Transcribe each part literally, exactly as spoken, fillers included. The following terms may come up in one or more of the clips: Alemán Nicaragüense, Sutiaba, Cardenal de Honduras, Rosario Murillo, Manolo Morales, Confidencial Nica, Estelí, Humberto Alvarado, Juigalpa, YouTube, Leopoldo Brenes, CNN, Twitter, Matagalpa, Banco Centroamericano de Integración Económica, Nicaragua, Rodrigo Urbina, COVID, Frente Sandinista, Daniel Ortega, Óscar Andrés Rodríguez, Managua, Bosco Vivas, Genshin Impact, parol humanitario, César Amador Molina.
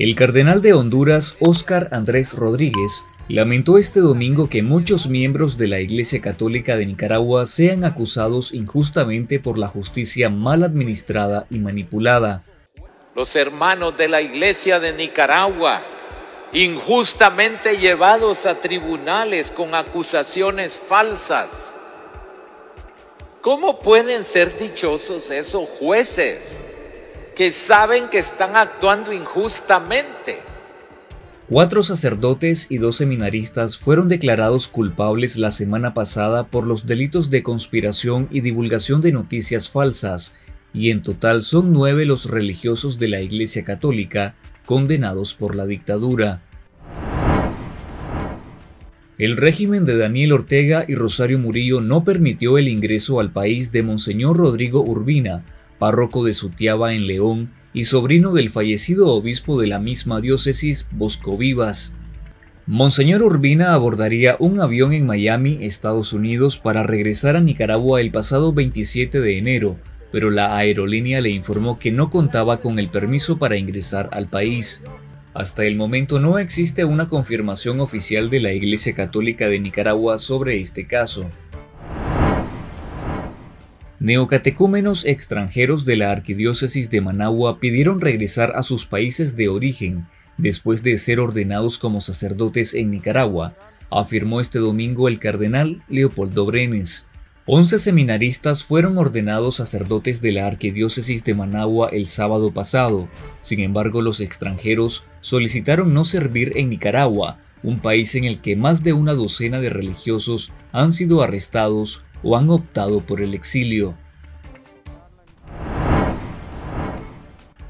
El cardenal de Honduras, Óscar Andrés Rodríguez, lamentó este domingo que muchos miembros de la Iglesia Católica de Nicaragua sean acusados injustamente por la justicia mal administrada y manipulada. Los hermanos de la Iglesia de Nicaragua, injustamente llevados a tribunales con acusaciones falsas. ¿Cómo pueden ser dichosos esos jueces que saben que están actuando injustamente? Cuatro sacerdotes y dos seminaristas fueron declarados culpables la semana pasada por los delitos de conspiración y divulgación de noticias falsas, y en total son nueve los religiosos de la Iglesia Católica condenados por la dictadura. El régimen de Daniel Ortega y Rosario Murillo no permitió el ingreso al país de Monseñor Rodrigo Urbina, párroco de Sutiaba en León y sobrino del fallecido obispo de la misma diócesis, Bosco Vivas. Monseñor Urbina abordaría un avión en Miami, Estados Unidos, para regresar a Nicaragua el pasado veintisiete de enero, pero la aerolínea le informó que no contaba con el permiso para ingresar al país. Hasta el momento no existe una confirmación oficial de la Iglesia Católica de Nicaragua sobre este caso. Neocatecúmenos extranjeros de la Arquidiócesis de Managua pidieron regresar a sus países de origen después de ser ordenados como sacerdotes en Nicaragua, afirmó este domingo el cardenal Leopoldo Brenes. Once seminaristas fueron ordenados sacerdotes de la Arquidiócesis de Managua el sábado pasado. Sin embargo, los extranjeros solicitaron no servir en Nicaragua, un país en el que más de una docena de religiosos han sido arrestados o han optado por el exilio.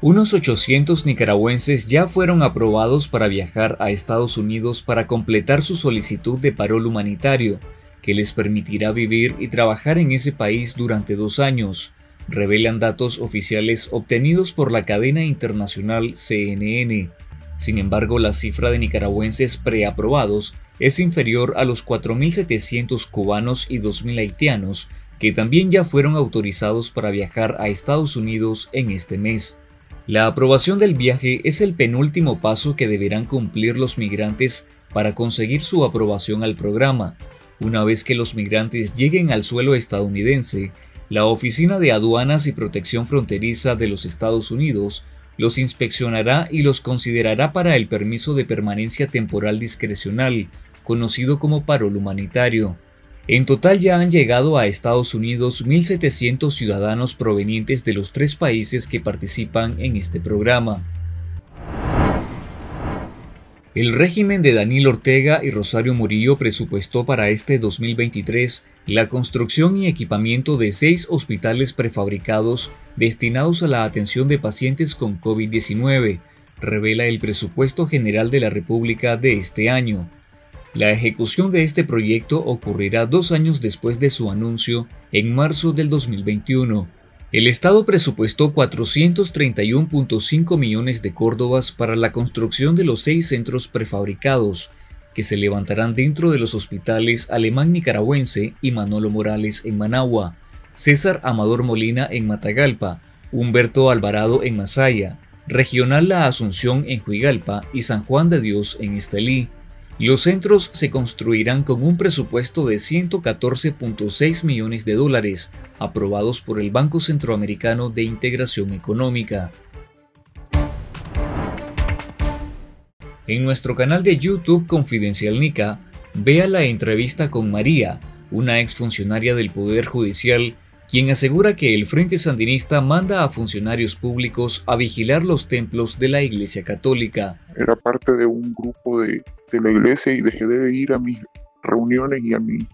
Unos ochocientos nicaragüenses ya fueron aprobados para viajar a Estados Unidos para completar su solicitud de parol humanitario, que les permitirá vivir y trabajar en ese país durante dos años, revelan datos oficiales obtenidos por la cadena internacional C N N. Sin embargo, la cifra de nicaragüenses preaprobados es inferior a los cuatro mil setecientos cubanos y dos mil haitianos, que también ya fueron autorizados para viajar a Estados Unidos en este mes. La aprobación del viaje es el penúltimo paso que deberán cumplir los migrantes para conseguir su aprobación al programa. Una vez que los migrantes lleguen al suelo estadounidense, la Oficina de Aduanas y Protección Fronteriza de los Estados Unidos los inspeccionará y los considerará para el permiso de permanencia temporal discrecional, conocido como parol humanitario. En total ya han llegado a Estados Unidos mil setecientos ciudadanos provenientes de los tres países que participan en este programa. El régimen de Daniel Ortega y Rosario Murillo presupuestó para este dos mil veintitrés la construcción y equipamiento de seis hospitales prefabricados destinados a la atención de pacientes con COVID diecinueve, revela el Presupuesto General de la República de este año. La ejecución de este proyecto ocurrirá dos años después de su anuncio, en marzo del dos mil veintiuno. El Estado presupuestó cuatrocientos treinta y uno punto cinco millones de córdobas para la construcción de los seis centros prefabricados, que se levantarán dentro de los hospitales Alemán Nicaragüense y Manolo Morales en Managua, César Amador Molina en Matagalpa, Humberto Alvarado en Masaya, Regional La Asunción en Juigalpa y San Juan de Dios en Estelí. Los centros se construirán con un presupuesto de ciento catorce punto seis millones de dólares, aprobados por el Banco Centroamericano de Integración Económica. En nuestro canal de YouTube Confidencial Nica, vea la entrevista con María, una exfuncionaria del Poder Judicial, quien asegura que el Frente Sandinista manda a funcionarios públicos a vigilar los templos de la Iglesia Católica. Era parte de un grupo de, de la Iglesia y dejé de ir a mis reuniones y a mis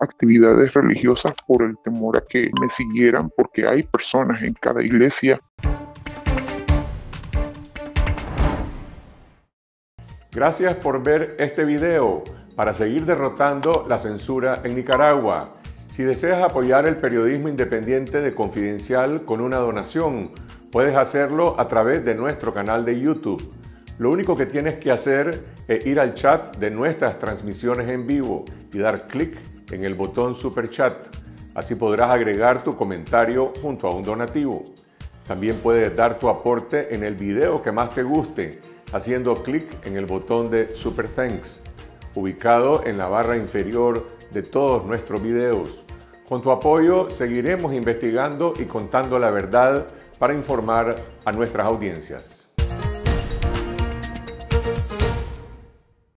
actividades religiosas por el temor a que me siguieran, porque hay personas en cada iglesia. Gracias por ver este video para seguir derrotando la censura en Nicaragua. Si deseas apoyar el periodismo independiente de Confidencial con una donación, puedes hacerlo a través de nuestro canal de YouTube. Lo único que tienes que hacer es ir al chat de nuestras transmisiones en vivo y dar clic en el botón Super Chat. Así podrás agregar tu comentario junto a un donativo. También puedes dar tu aporte en el video que más te guste haciendo clic en el botón de Super Thanks, ubicado en la barra inferior de todos nuestros videos. Con tu apoyo seguiremos investigando y contando la verdad para informar a nuestras audiencias.